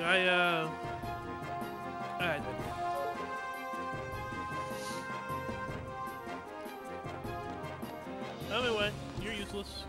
Do I, Alright then. Anyway, you're useless.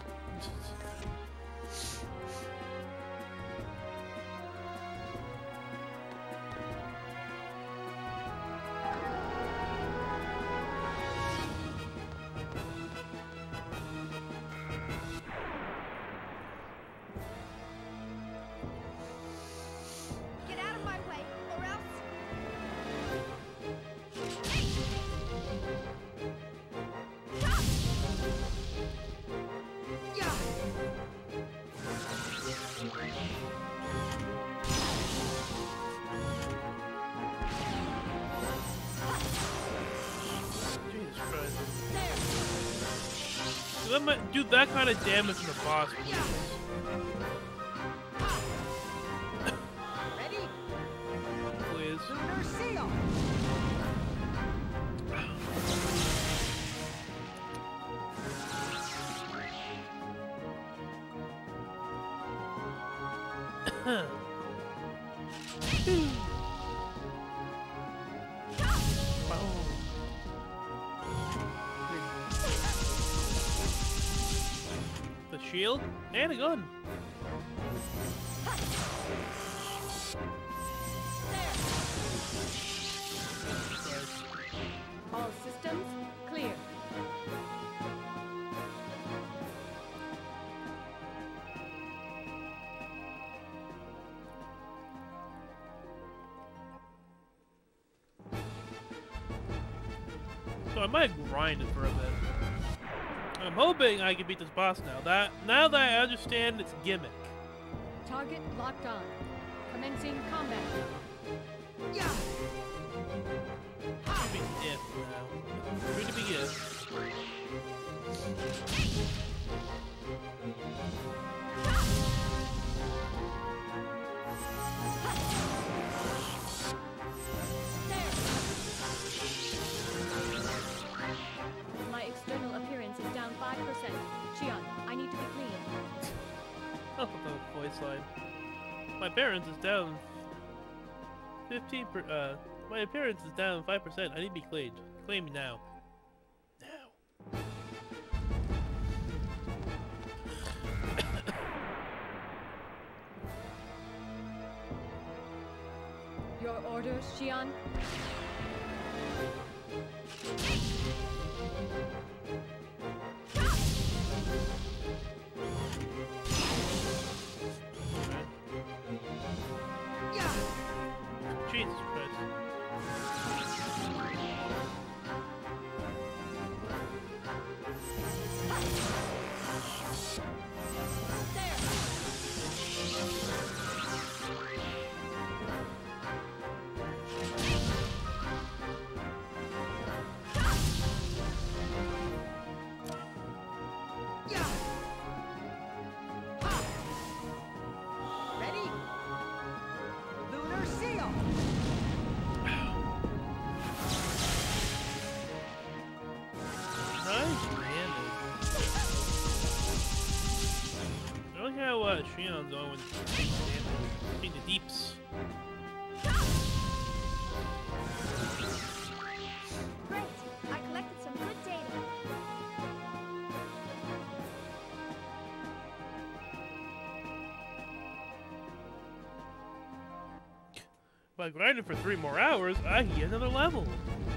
Do that kind of damage in the boss, please. Ready? Please. Shield and a gun. All systems clear. So I might grind it for a bit. I'm hoping I can beat this boss now. Now that I understand its gimmick. Target locked on. Commencing combat. Yeah. Should be dead now. Free to begin. Chion, I need to be clean. Oh, the voice line. My appearance is down 15%. My appearance is down 5%. I need to be cleaned. Clean me now. Now. Your orders, Chion. Shion's on in the deeps. Great! I collected some good data. If I grinded for 3 more hours, I can get another level.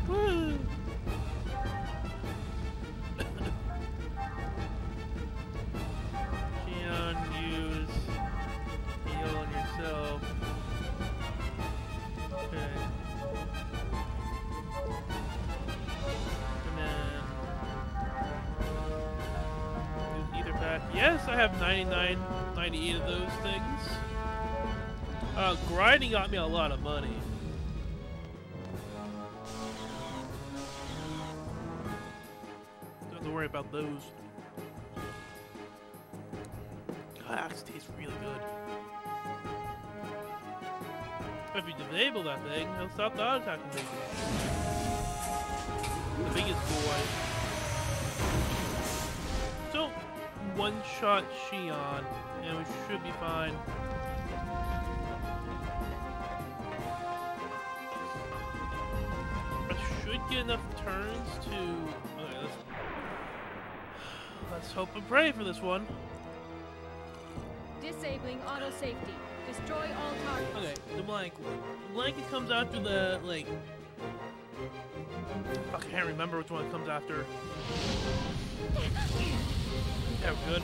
Woo! $99.98 of those things. Grinding got me a lot of money. Don't have to worry about those. God, axe tastes really good. If you disable that thing, it'll stop the auto-attacking thing. The biggest boy. One-shot Shion, and we should be fine. should get enough turns to... Okay, let's hope and pray for this one. Disabling auto safety. Destroy all targets. Okay, the blank. The blank comes after the, like... I can't remember which one it comes after. Yeah, we're good.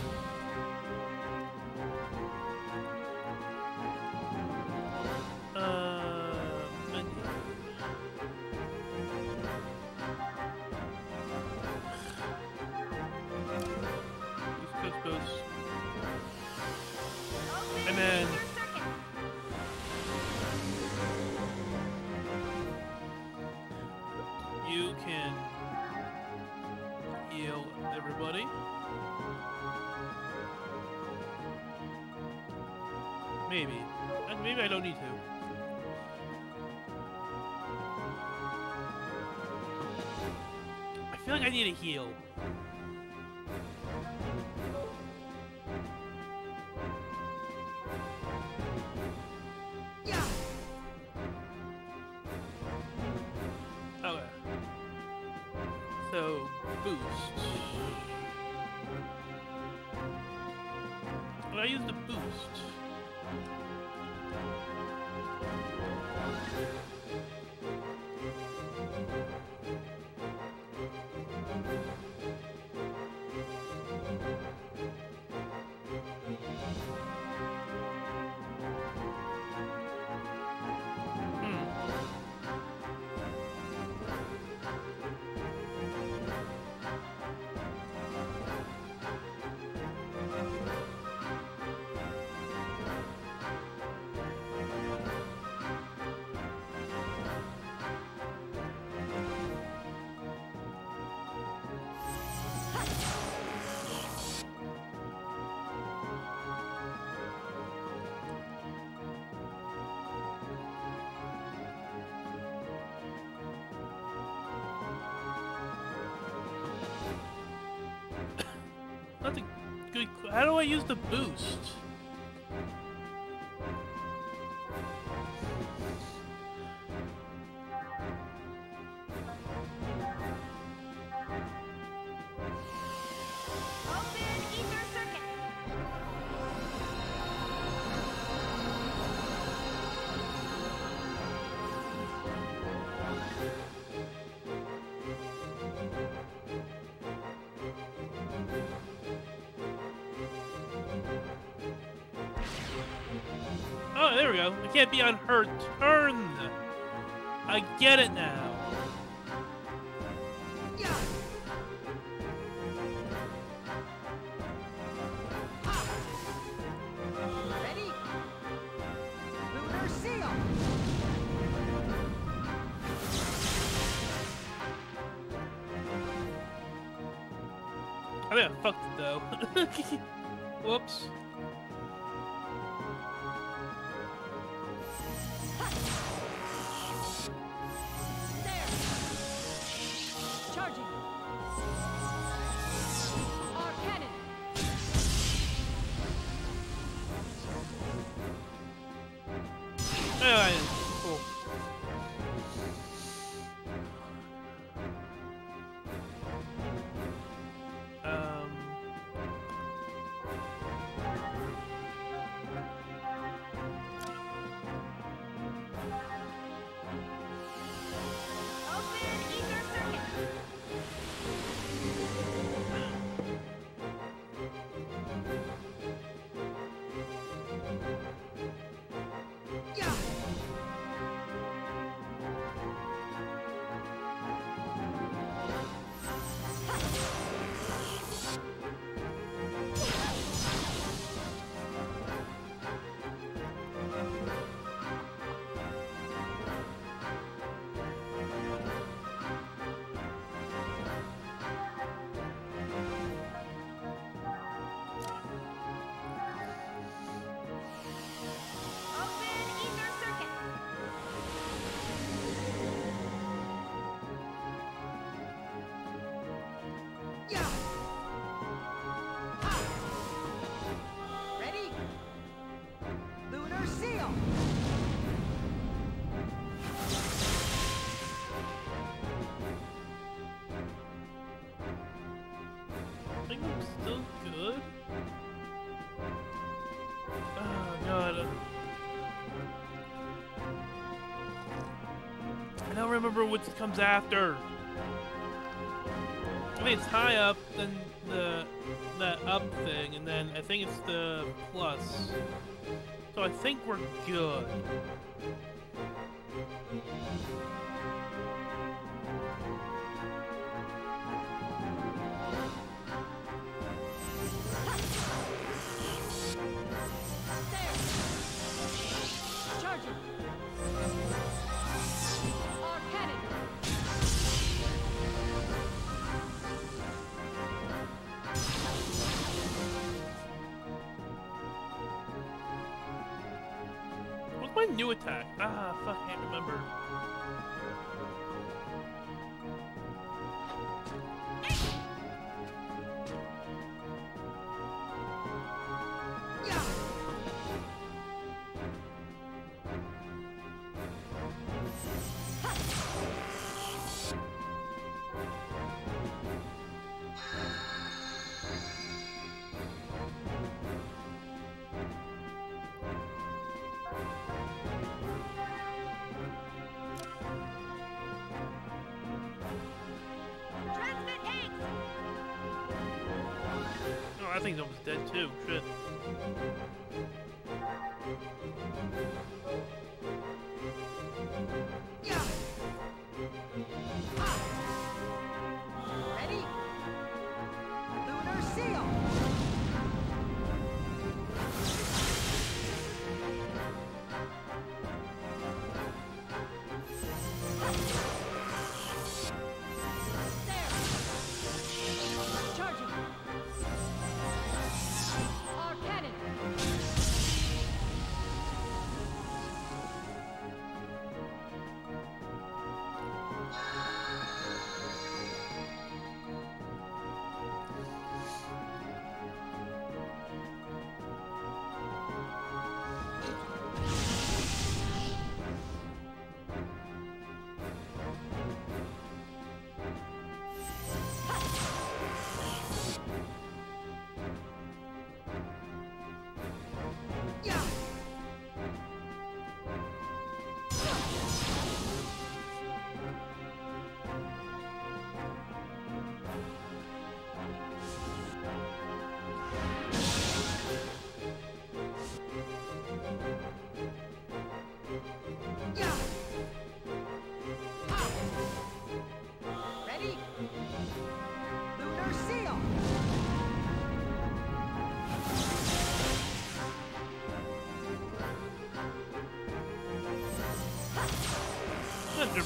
Maybe I don't need to. I feel like I need a heal. Yeah. Okay. So, boost. Well, I used the boost. How do I use the boost? There we go. I can't be on her turn. I get it now. Yeah. Ready? Lunar seal. I mean, I fucked it though. Whoops. remember what comes after. I think it's high up, then the that up thing, and then I think it's the plus. So I think we're good. New attack. Ah, fuck, I can't remember.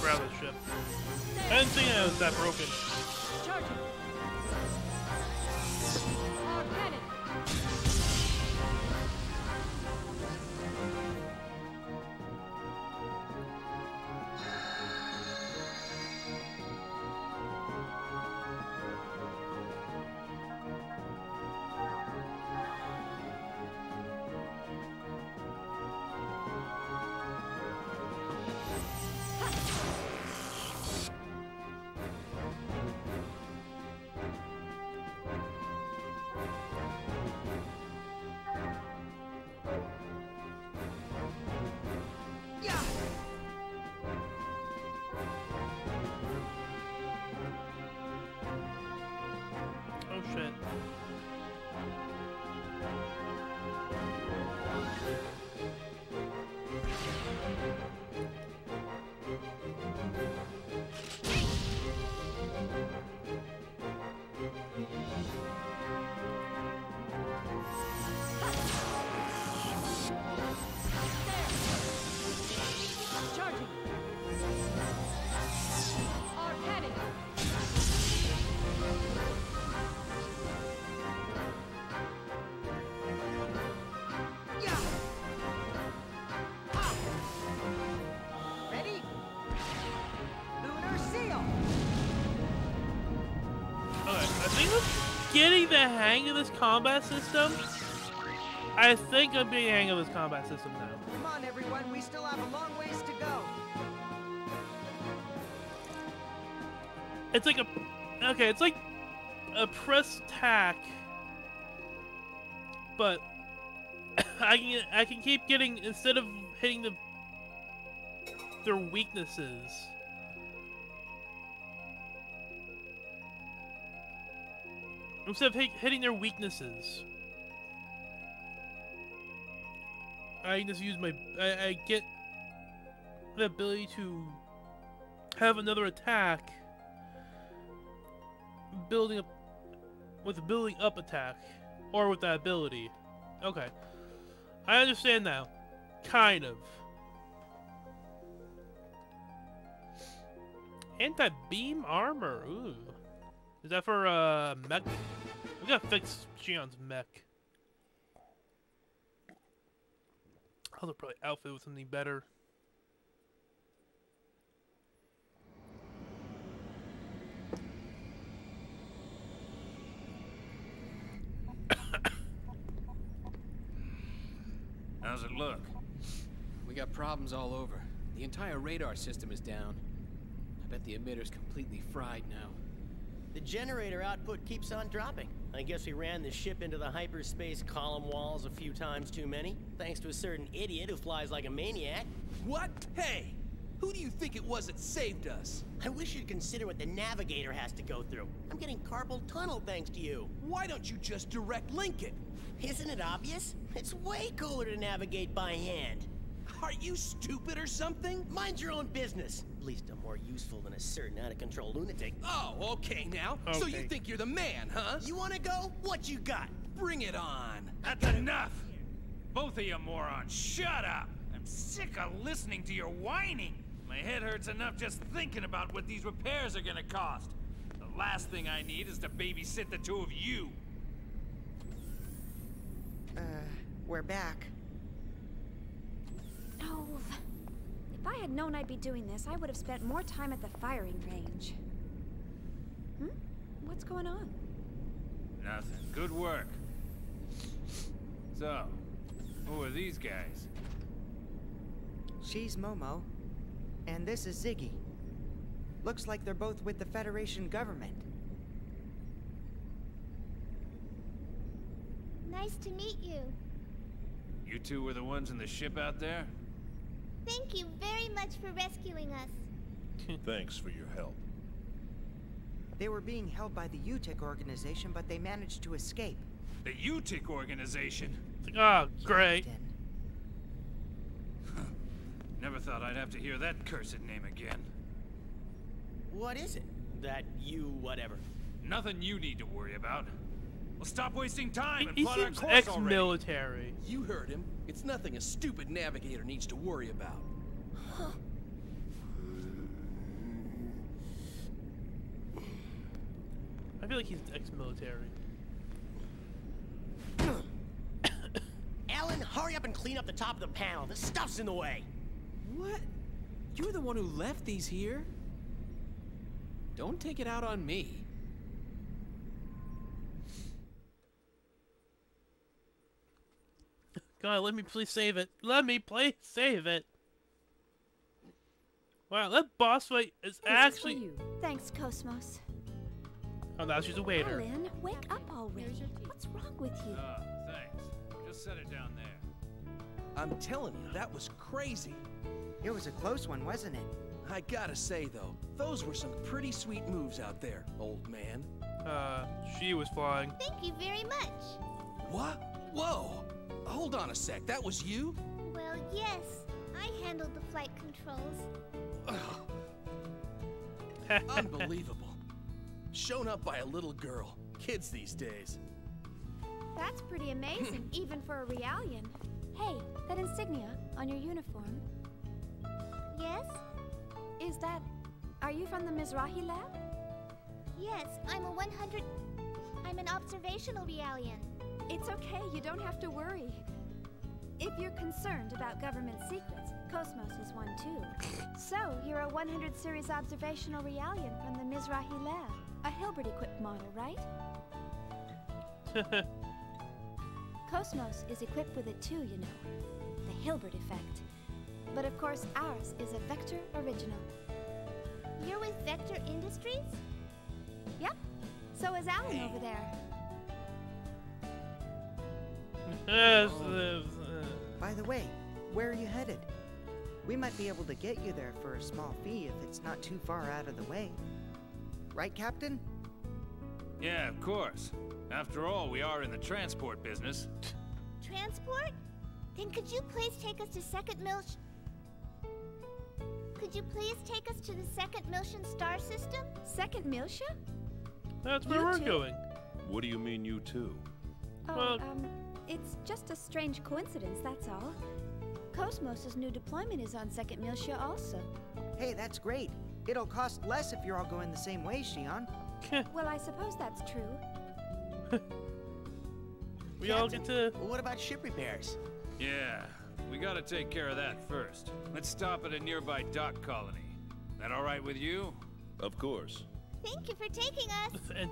Rather ship. I didn't think it was that broken. Getting the hang of this combat system? I think I'm getting the hang of this combat system now. Come on, everyone, we still have a long ways to go. It's like a, okay, it's like a press tack, but I can keep getting, instead of hitting their weaknesses, Instead of hitting their weaknesses. I just use my... I get the ability to have another attack building up with building up attack or with that ability. Okay. I understand now. Kind of. Anti-beam armor. Ooh. Is that for mech? We gotta fix Xion's mech. I'll probably outfit with something better. How's it look? We got problems all over. The entire radar system is down. I bet the emitter's completely fried now. The generator output keeps on dropping. I guess we ran the ship into the hyperspace column walls a few times too many, thanks to a certain idiot who flies like a maniac. What? Hey! Who do you think it was that saved us? I wish you'd consider what the navigator has to go through. I'm getting carpal tunnel thanks to you. Why don't you just direct link it? Isn't it obvious? It's way cooler to navigate by hand. Are you stupid or something? Mind your own business. At least I'm more useful than a certain out-of-control lunatic. Oh, okay now. Okay. So you think you're the man, huh? You wanna go? What you got? Bring it on. That's enough! Both of you morons, shut up! I'm sick of listening to your whining. My head hurts enough just thinking about what these repairs are gonna cost. The last thing I need is to babysit the two of you. We're back. Oh, if I had known I'd be doing this, I would have spent more time at the firing range. Hmm? What's going on? Nothing. Good work. So, who are these guys? She's Momo, and this is Ziggy. Looks like they're both with the Federation government. Nice to meet you. You two were the ones in the ship out there? Thank you very much for rescuing us. Thanks for your help. They were being held by the UTIC organization, but they managed to escape. The UTIC organization? Oh, great. Never thought I'd have to hear that cursed name again. What is it? That you whatever? Nothing you need to worry about. Well, stop wasting time and plot our course already. He seems ex-military. You heard him. It's nothing a stupid navigator needs to worry about. Huh. I feel like he's ex-military. Alan, hurry up and clean up the top of the panel. This stuff's in the way. What? You're the one who left these here? Don't take it out on me. God, let me please save it. Let me please save it. Wow, that boss fight is actually... You. Thanks, Cosmos. Oh, now she's a waiter. Alan, wake up already. What's wrong with you? Thanks. Just set it down there. I'm telling you, that was crazy. It was a close one, wasn't it? I gotta say, though, those were some pretty sweet moves out there, old man. She was flying. Thank you very much. What? Whoa! Hold on a sec, that was you? Well, yes. I handled the flight controls. Unbelievable. Shown up by a little girl. Kids these days. That's pretty amazing, even for a Realian. Hey, that insignia on your uniform. Yes? Is that... Are you from the Mizrahi lab? Yes, I'm an observational Realian. It's okay, you don't have to worry. If you're concerned about government secrets, Cosmos is one too. So, you're a 100 series observational Realian from the Mizrahi lab. A Hilbert-equipped model, right? Cosmos is equipped with it too, you know. The Hilbert effect. But of course, ours is a Vector original. You're with Vector Industries? Yep. So is Alan over there. By the way, where are you headed? We might be able to get you there for a small fee if it's not too far out of the way. Right, Captain? Yeah, of course. After all, we are in the transport business. Transport? Then could you please take us to the second Milshan star system? Second Miltia? That's where we're going. What do you mean, you two? Oh, it's just a strange coincidence, that's all. Cosmos' new deployment is on Second Miltia also. Hey, that's great. It'll cost less if you're all going the same way, Shion. Well, I suppose that's true. We all get to... Well, what about ship repairs? Yeah, we gotta take care of that first. Let's stop at a nearby dock colony. That all right with you? Of course. Thank you for taking us. And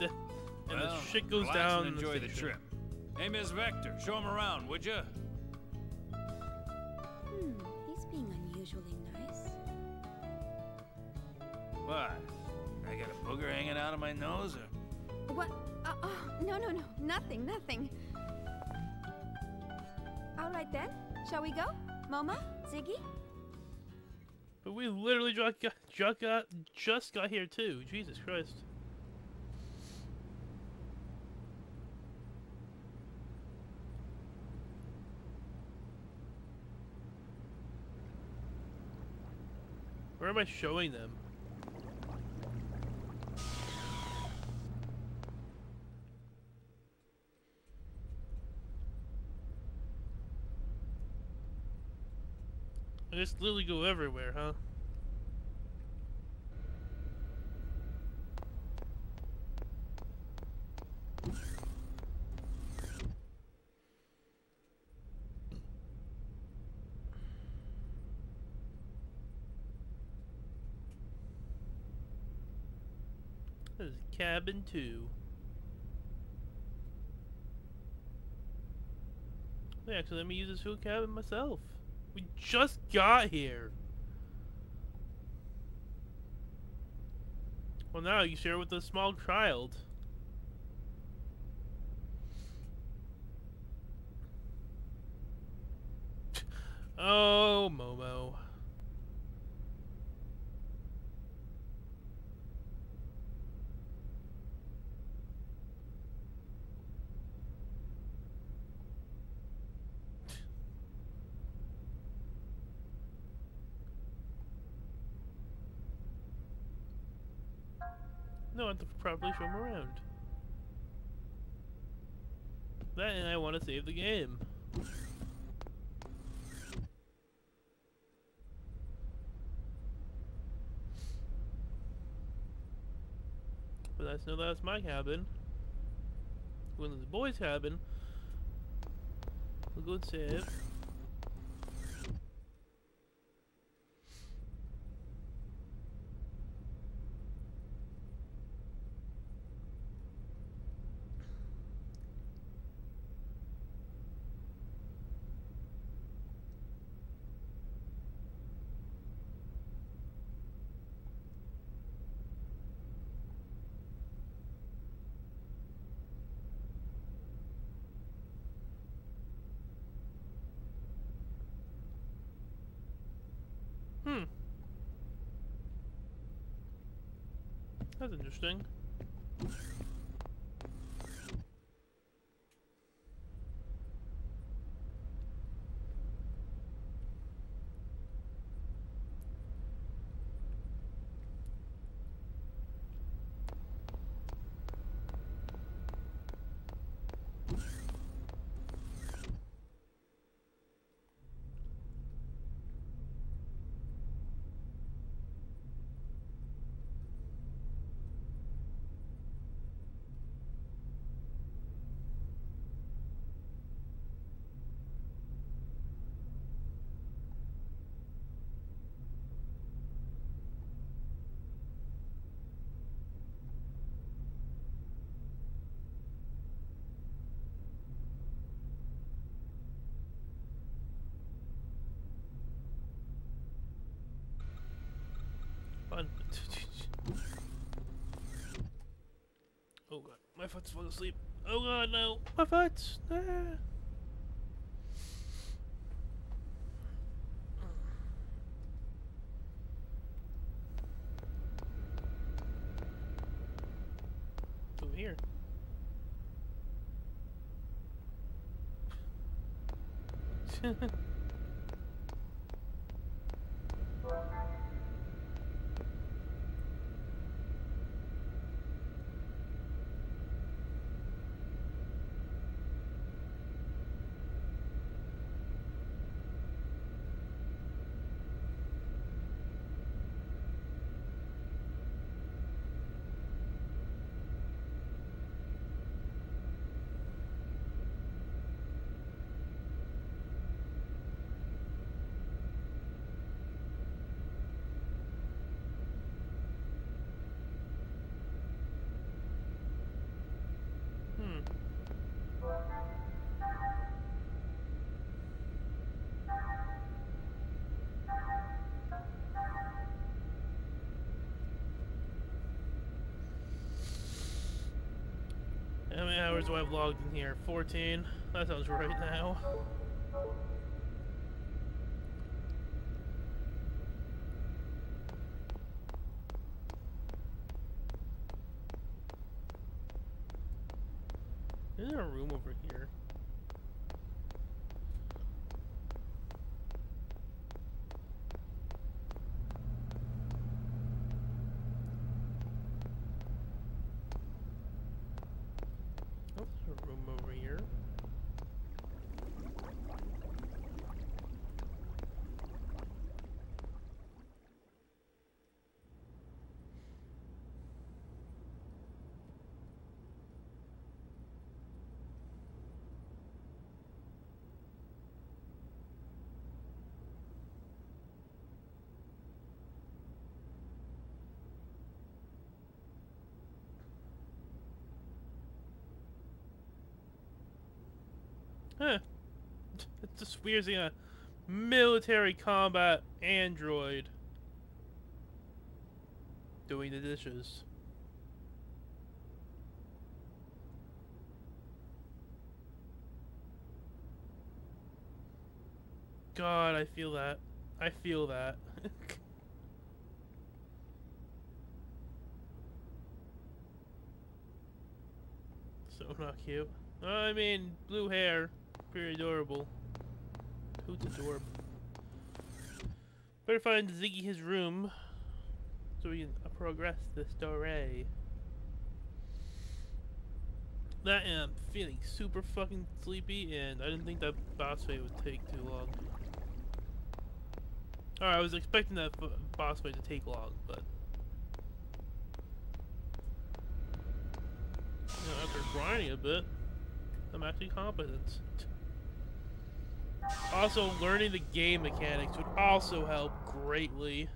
the shit goes down. And enjoy the trip. Hey, Miss Vector, show him around, would you? He's being unusually nice. What? I got a booger hanging out of my nose, or... What? No, nothing. All right then, shall we go? Momo, Ziggy? But we literally just got here too, Jesus Christ. Where am I showing them? I just literally go everywhere, huh? This is cabin 2. Wait, actually, let me use this fuel cabin myself. We just got here. Well, now you share with a small child. Oh, Momo. No, I have to properly show him around. That and I want to save the game. But I know that's my cabin. When there's a boy's cabin, we'll go and save. That's interesting. Oh god, my foot's falling asleep. Oh god, no, my foot's. Ah. Over here. How many hours do I have logged in here? 14? That sounds right now. Is there a room over here? Huh. It's just weird seeing a military combat android doing the dishes. God, I feel that. I feel that. So not cute. I mean, blue hair. Pretty adorable. Who's adorable? Better find Ziggy his room so we can progress the story. That and I'm feeling super fucking sleepy, and I didn't think that boss fight would take too long. Alright, I was expecting that boss fight to take long, but you know, after grinding a bit, I'm actually competent. Also, learning the game mechanics would also help greatly.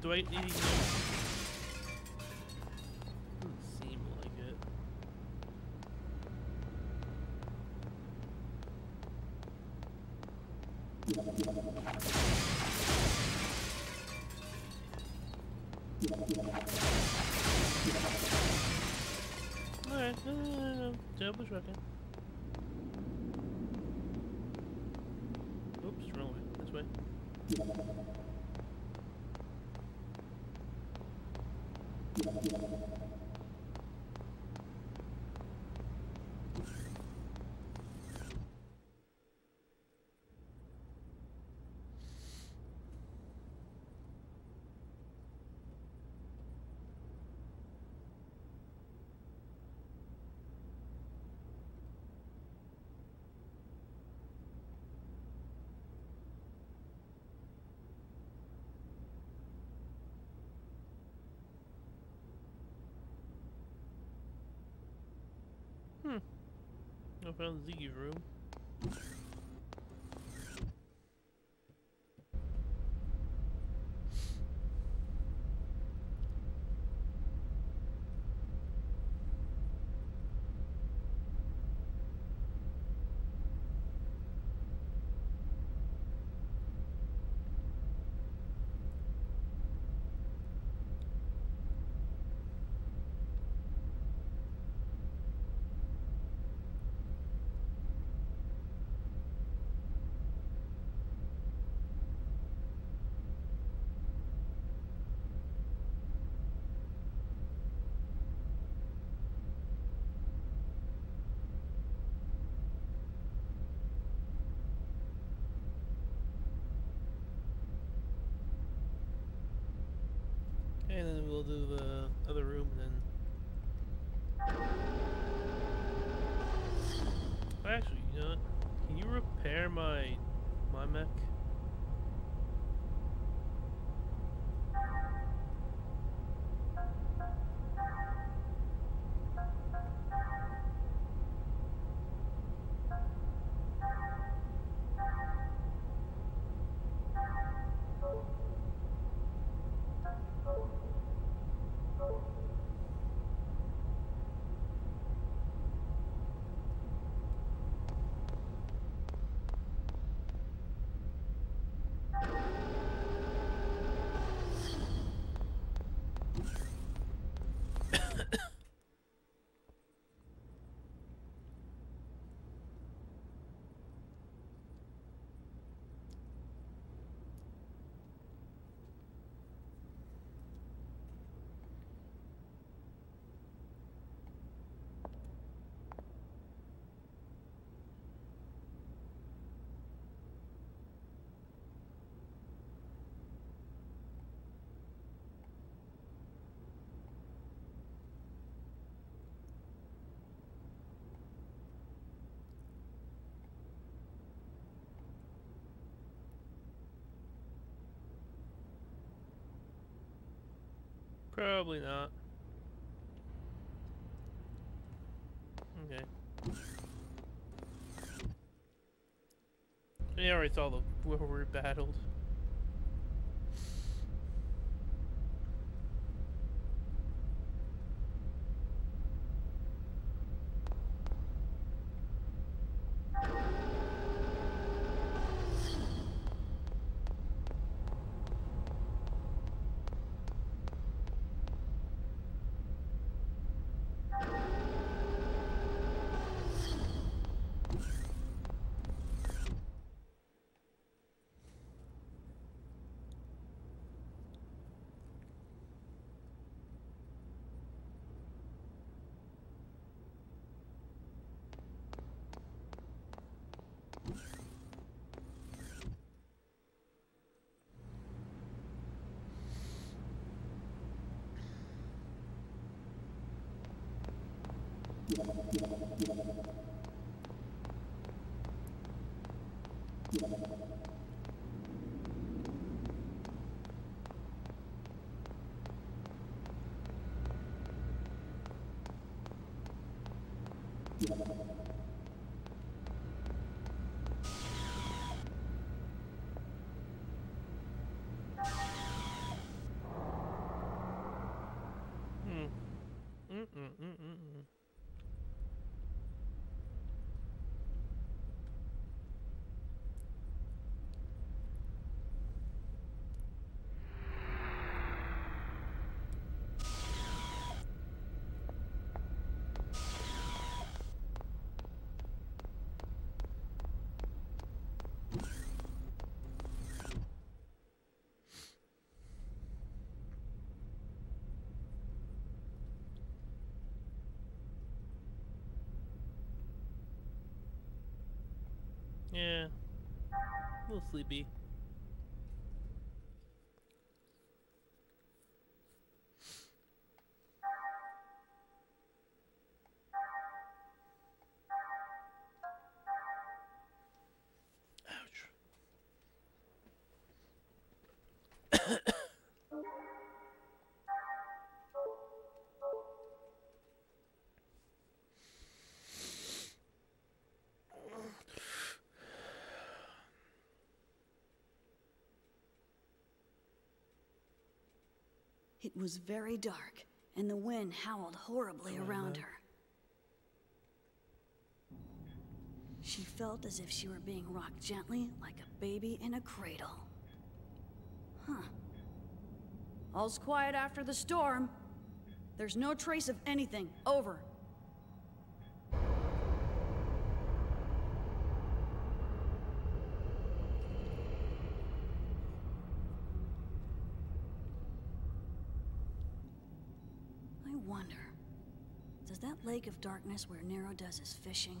Do I need to go? I found Ziggy's room. And then we'll do the other room then. Actually, you know what? Can you repair my mech? Probably not. Okay. Yeah, I already saw where we battled. Yeah, a little sleepy. It was very dark, and the wind howled horribly around her. She felt as if she were being rocked gently, like a baby in a cradle. Huh. All's quiet after the storm. There's no trace of anything. Over. Lake of darkness where Nero does his fishing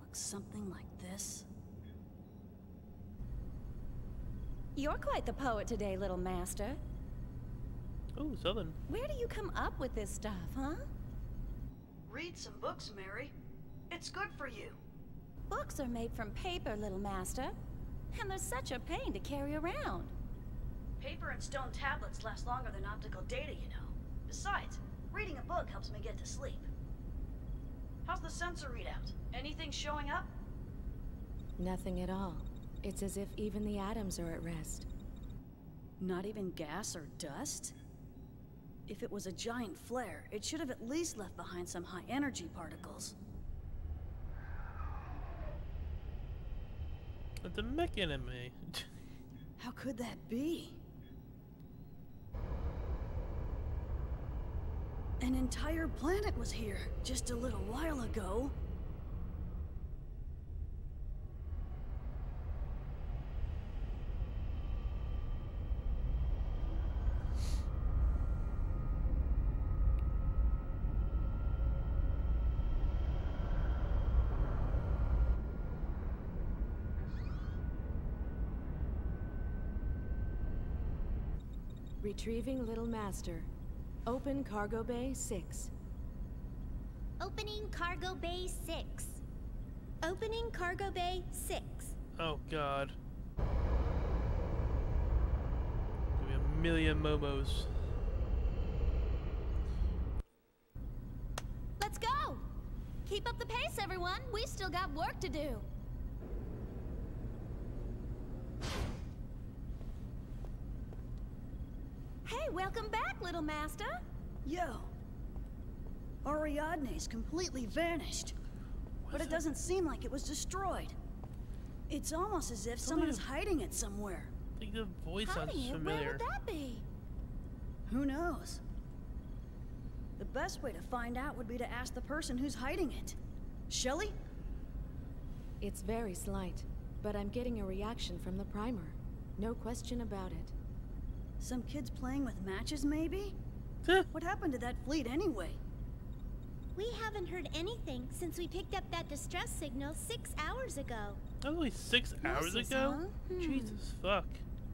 looks something like this. You're quite the poet today, little master. Oh, Southern. Where do you come up with this stuff, huh? Read some books, Mary. It's good for you. Books are made from paper, little master. And they're such a pain to carry around. Paper and stone tablets last longer than optical data, you know. Besides, reading a book helps me get to sleep. How's the sensor readout? Anything showing up? Nothing at all. It's as if even the atoms are at rest. Not even gas or dust? If it was a giant flare, it should have at least left behind some high-energy particles. It's a mech enemy. How could that be? An entire planet was here just a little while ago. Retrieving Little Master. Open Cargo Bay 6. Opening Cargo Bay 6. Opening Cargo Bay 6. Oh god. Give me a million Momos. Let's go! Keep up the pace, everyone! We've still got work to do! Hey, welcome back, little master. Yo. Ariadne's completely vanished. But it doesn't seem like it was destroyed. It's almost as if someone is hiding it somewhere. I think the voice sounds familiar. Where would that be? Who knows? The best way to find out would be to ask the person who's hiding it. Shelley? It's very slight, but I'm getting a reaction from the primer. No question about it. Some kids playing with matches, maybe? What happened to that fleet anyway? We haven't heard anything since we picked up that distress signal 6 hours ago. Only 6 hours ago? Jesus fuck.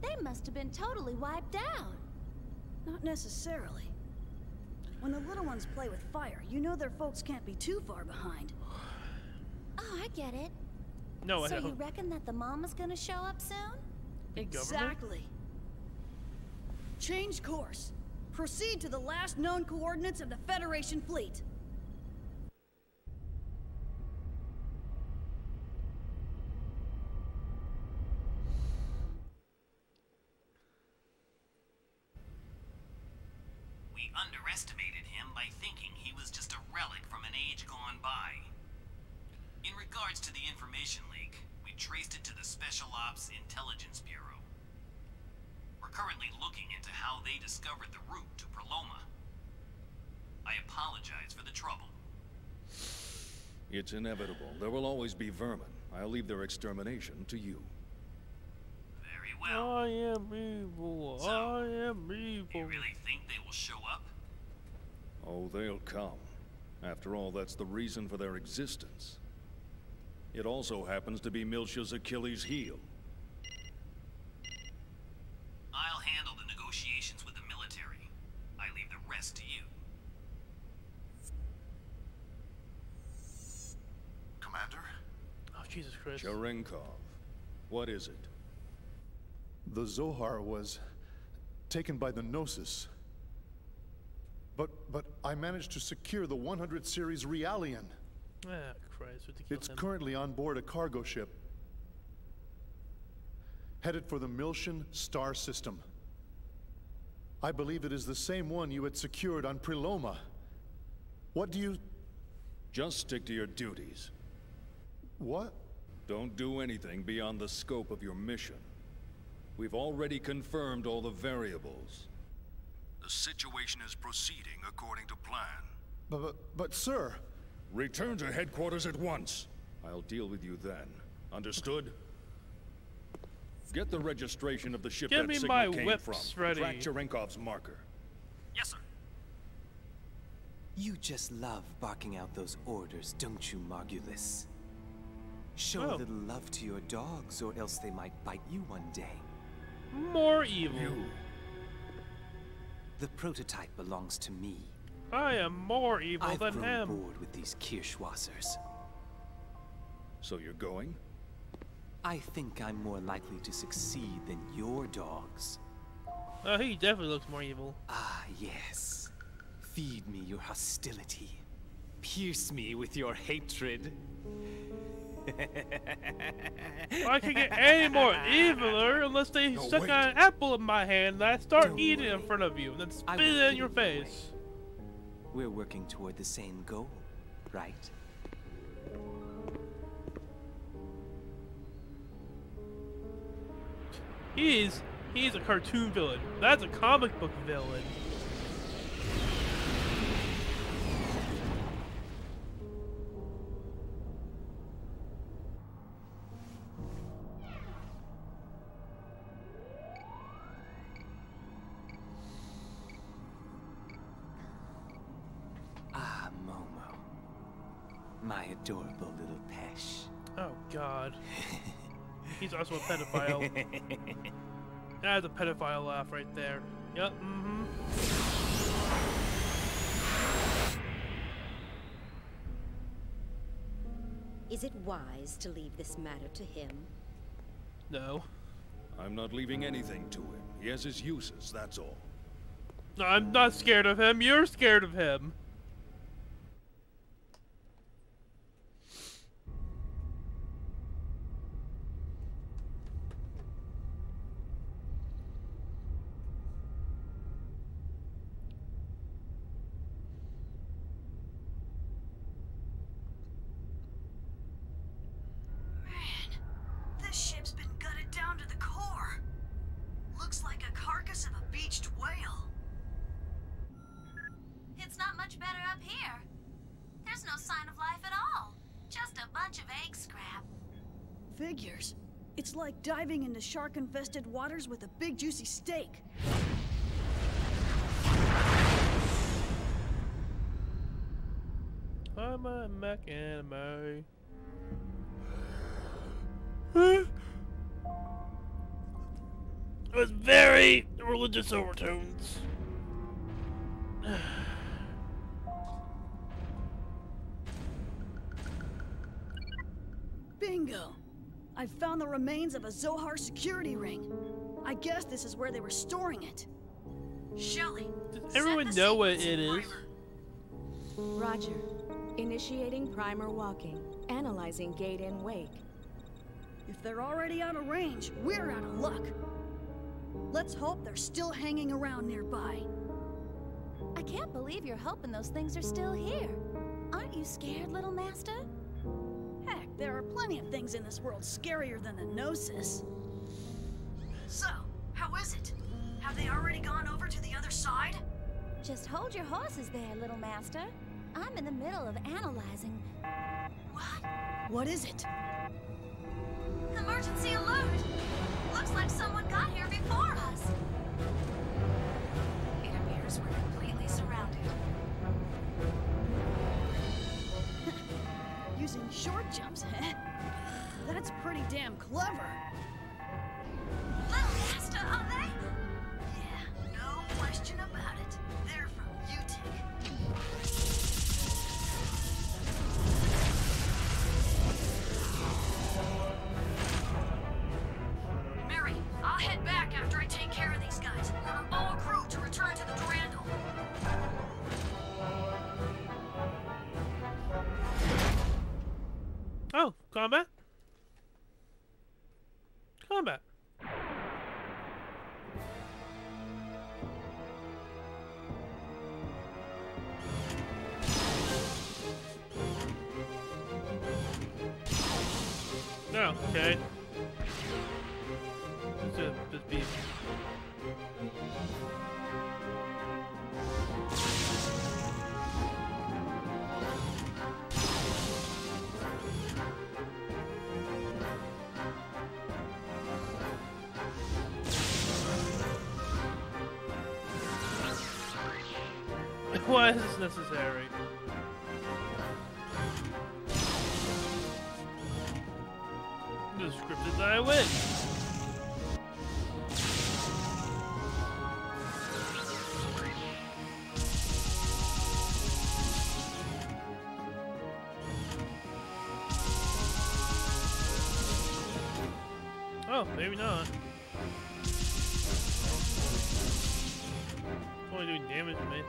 They must have been totally wiped out. Not necessarily. When the little ones play with fire, you know their folks can't be too far behind. Oh, I get it. No, I don't. So you reckon that the mama's gonna show up soon? Exactly. Change course. Proceed to the last known coordinates of the Federation fleet. We underestimated him by thinking he was just a relic from an age gone by. In regards to the information leak, we traced it to the Special Ops Intelligence Bureau. We're currently looking into how they discovered the route to Proloma. I apologize for the trouble. It's inevitable. There will always be vermin. I'll leave their extermination to you. Very well. I am evil. So, I am evil. You really think they will show up? Oh, they'll come. After all, that's the reason for their existence. It also happens to be Miltia's Achilles' heel. I'll handle the negotiations with the military. I leave the rest to you. Commander? Oh, Jesus Christ. Cherenkov. What is it? The Zohar was taken by the Gnosis. But I managed to secure the 100 series Realian. Ah, Christ. It's currently on board a cargo ship. Headed for the Milshan star system. I believe it is the same one you had secured on Proloma. What do you... Just stick to your duties. What? Don't do anything beyond the scope of your mission. We've already confirmed all the variables. The situation is proceeding according to plan. But sir... Return to headquarters at once. I'll deal with you then. Understood? Get the registration of the ship that signal came from. Track Cherenkov's marker. Yes, sir. You just love barking out those orders, don't you, Margulis? Show a little love to your dogs, or else they might bite you one day. More evil. You. The prototype belongs to me. I am more evil than him. I've grown bored with these Kirschwassers. So you're going? I think I'm more likely to succeed than your dogs. Oh, he definitely looks more evil. Ah, yes. Feed me your hostility. Pierce me with your hatred. I can't get any more eviler unless they suck an apple in my hand and I start eating it in front of you and then spit it in your face. We're working toward the same goal, right? He's a cartoon villain. That's a comic book villain. Ah, Momo. My adorable little pesh. Oh, God. He's also a pedophile. That's a pedophile laugh right there. Yep, Is it wise to leave this matter to him? No. I'm not leaving anything to him. He has his uses, that's all. I'm not scared of him. You're scared of him. Diving into shark-infested waters with a big juicy steak. I'm a mech anime. It was very religious overtones. Bingo. I found the remains of a Zohar security ring. I guess this is where they were storing it. Shelley, does everyone know what it is? Roger. Initiating primer walking. Analyzing gate and wake. If they're already out of range, we're out of luck. Let's hope they're still hanging around nearby. I can't believe you're hoping those things are still here. Aren't you scared, little master? There are plenty of things in this world scarier than the Gnosis. So, how is it? Have they already gone over to the other side? Just hold your horses there, little master. I'm in the middle of analyzing... What? What is it? Emergency alert! Looks like someone got here before us. It appears we're completely surrounded. Using short jumps, eh? That's pretty damn clever. Little master, are they? Yeah, no question about it. They're from UTIC. Mary, I'll head back after I take care of these guys. All crew to return to the Durandal. Oh, combat? Combat. No, oh, okay. Just be. Why is this necessary? Just scripted that I win. Oh, maybe not. It's only doing damage to me.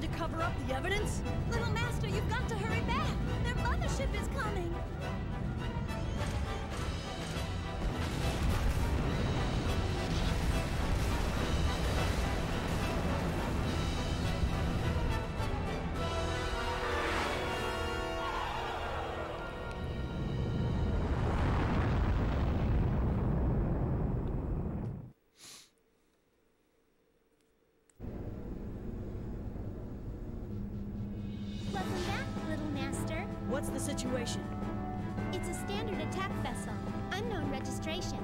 To cover up the evidence? Little Master, you've got to hurry back! Their mothership is coming! What's the situation? It's a standard attack vessel. Unknown registration.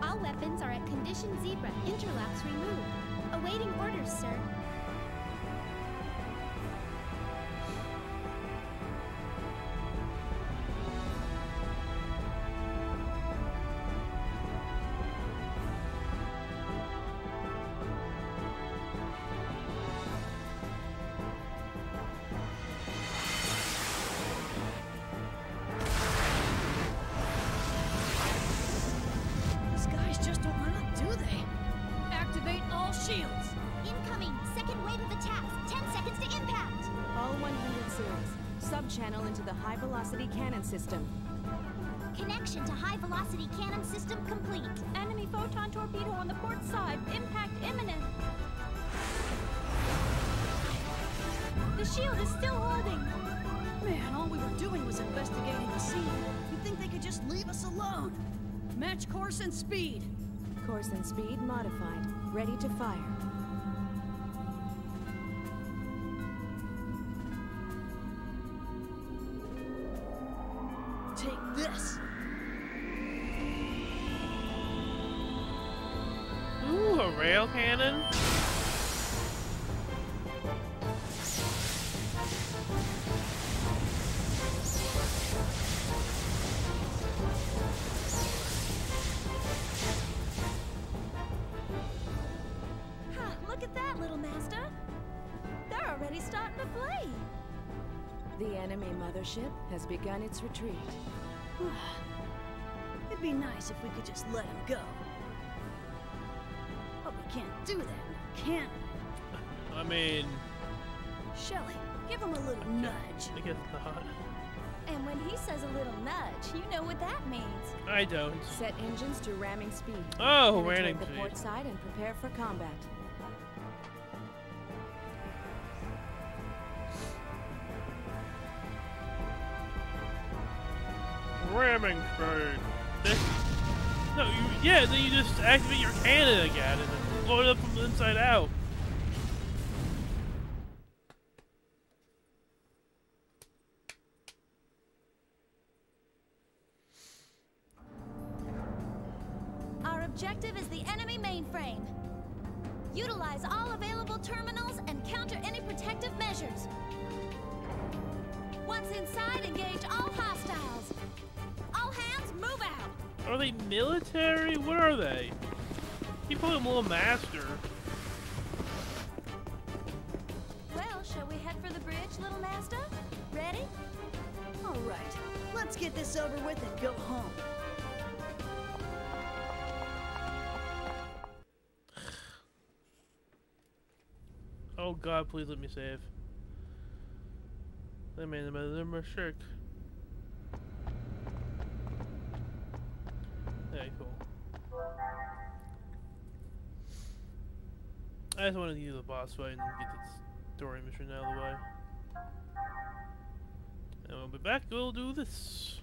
All weapons are at condition zebra. Interlocks removed. Awaiting orders, sir. System. Connection to high-velocity cannon system complete. Enemy photon torpedo on the port side. Impact imminent. The shield is still holding. Man, all we were doing was investigating the scene. You'd think they could just leave us alone. Match course and speed. Course and speed modified. Ready to fire. Has begun its retreat. It'd be nice if we could just let him go. But we can't do that, can't we? I mean... Shelley, give him a little nudge. I guess not. And when he says a little nudge, you know what that means. I don't. Set engines to ramming speed. Oh, ramming speed. The port side and prepare for combat. Ramming speed. No, then you just activate your cannon again and blow it up from the inside out. Our objective is the enemy mainframe. Utilize all available terminals and counter any protective measures. Once inside, engage all hostiles. Move out. Are they military? What are they? You call them Little Master. Well, shall we head for the bridge, Little Master? Ready? All right. Let's get this over with and go home. Oh god, please let me save. That made them a shirk. Okay, cool. I just wanted to use the boss fight and get this story mission out of the way. And we'll be back, we'll do this.